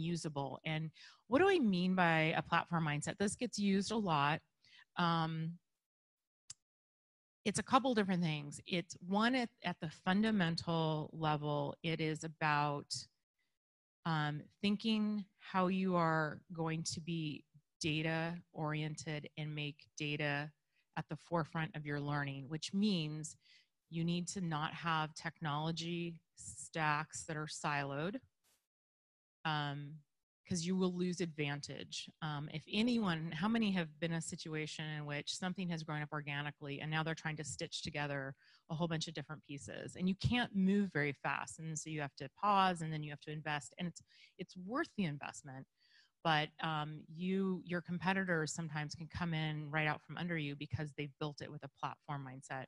usable. And what do I mean by a platform mindset? This gets used a lot. It's a couple different things. It's one, at the fundamental level, it is about thinking how you are going to be data oriented and make data at the forefront of your learning, which means you need to not have technology stacks that are siloed, because you will lose advantage. If anyone, how many have been in a situation in which something has grown up organically and now they're trying to stitch together a whole bunch of different pieces, and you can't move very fast, and so you have to pause and then you have to invest, and it's worth the investment. But your competitors sometimes can come in right out from under you because they've built it with a platform mindset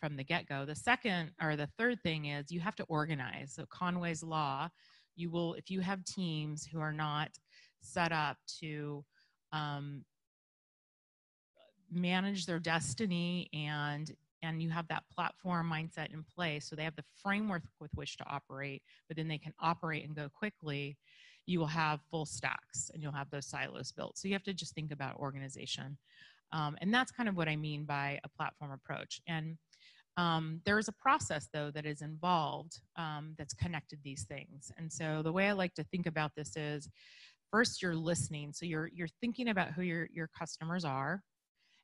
from the get-go. The second or the third thing is you have to organize. So Conway's law, you will, if you have teams who are not set up to manage their destiny, and you have that platform mindset in place, so they have the framework with which to operate, but then they can operate and go quickly, you will have full stacks and you'll have those silos built. So you have to just think about organization. And that's kind of what I mean by a platform approach. And there is a process, though, that is involved that's connected these things. And so the way I like to think about this is, first, you're listening. So you're thinking about who your customers are.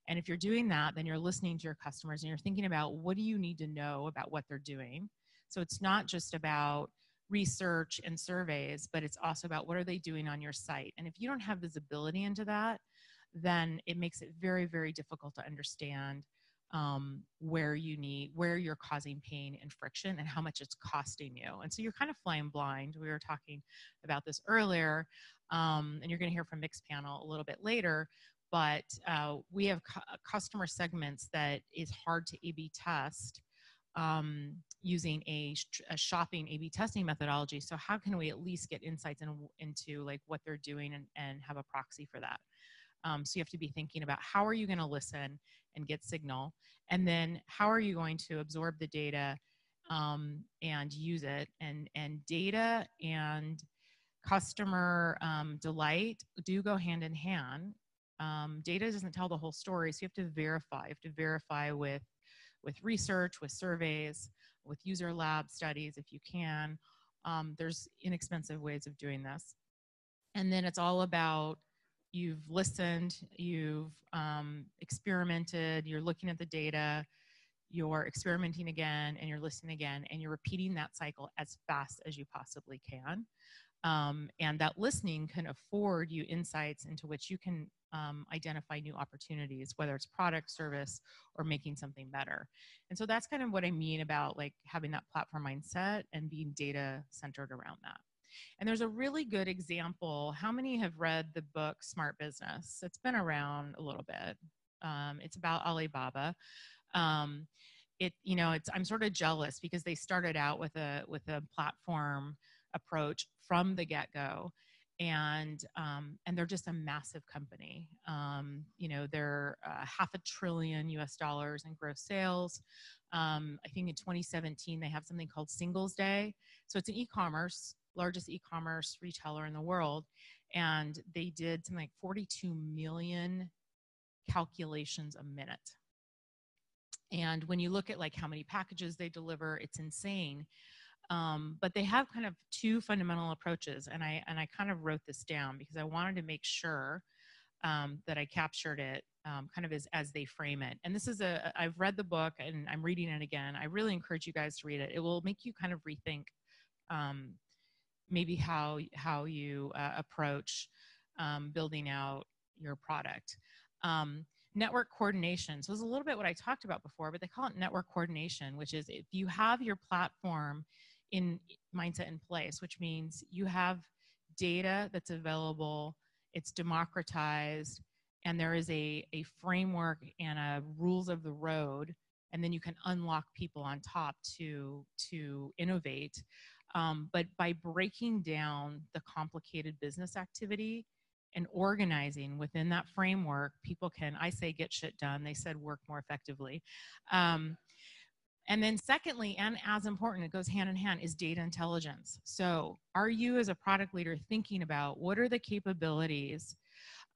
And if you're doing that, then you're listening to your customers and you're thinking about what do you need to know about what they're doing. So it's not just about research and surveys, but it's also about what are they doing on your site. And if you don't have visibility into that, then it makes it very, very difficult to understand where you're causing pain and friction and how much it's costing you. And so you're kind of flying blind. We were talking about this earlier, and you're going to hear from MixPanel a little bit later, but we have customer segments that is hard to A/B test using a shopping A/B testing methodology. So how can we at least get insights into like what they're doing and have a proxy for that? So you have to be thinking about how are you going to listen and get signal, and then how are you going to absorb the data and use it. And data and customer delight do go hand in hand. Data doesn't tell the whole story, so you have to verify. You have to verify with research, with surveys, with user lab studies if you can. There's inexpensive ways of doing this. And then it's all about, you've listened, you've experimented, you're looking at the data, you're experimenting again, and you're listening again, and you're repeating that cycle as fast as you possibly can. And that listening can afford you insights into which you can identify new opportunities, whether it's product, service, or making something better. And so that's kind of what I mean about like having that platform mindset and being data centered around that. And there's a really good example. How many have read the book Smart Business? It's been around a little bit. It's about Alibaba. I'm sort of jealous because they started out with a platform approach from the get-go, and they're just a massive company. They're $500 billion US in gross sales. I think in 2017 they have something called Singles Day. So it's an e-commerce, largest e-commerce retailer in the world, and they did something like 42 million calculations a minute. And when you look at like how many packages they deliver, it's insane. But they have kind of two fundamental approaches, and I kind of wrote this down because I wanted to make sure that I captured it kind of as they frame it. And this is I've read the book and I'm reading it again. I really encourage you guys to read it. It will make you kind of rethink maybe how you approach building out your product. Network coordination. So it's a little bit what I talked about before, but they call it network coordination, which is if you have your platform mindset in place, which means you have data that's available, it's democratized, and there is a framework and a rules of the road, and then you can unlock people on top to innovate. But by breaking down the complicated business activity and organizing within that framework, people can, I say, get shit done. They said work more effectively. And then secondly, and as important, it goes hand in hand, is data intelligence. So are you as a product leader thinking about what are the capabilities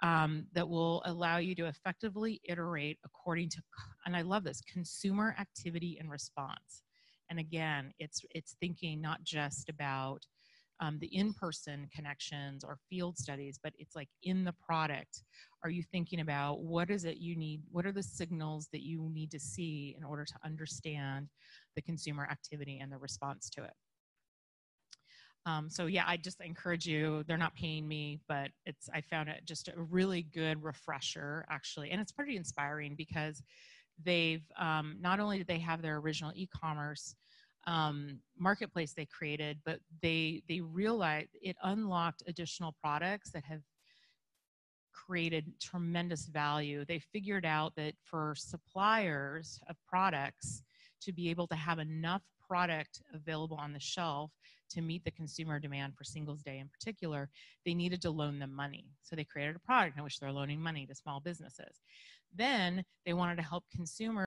that will allow you to effectively iterate according to, and I love this, consumer activity and response. And again, it's thinking not just about the in-person connections or field studies, but it's like in the product. Are you thinking about what is it you need? What are the signals that you need to see in order to understand the consumer activity and the response to it? So yeah, I just encourage you, they're not paying me, but I found it just a really good refresher actually. And it's pretty inspiring because they've, not only did they have their original e-commerce marketplace they created, but they realized it unlocked additional products that have created tremendous value. They figured out that for suppliers of products to be able to have enough product available on the shelf to meet the consumer demand for Singles Day in particular, they needed to loan them money. So they created a product in which they're loaning money to small businesses. Then they wanted to help consumers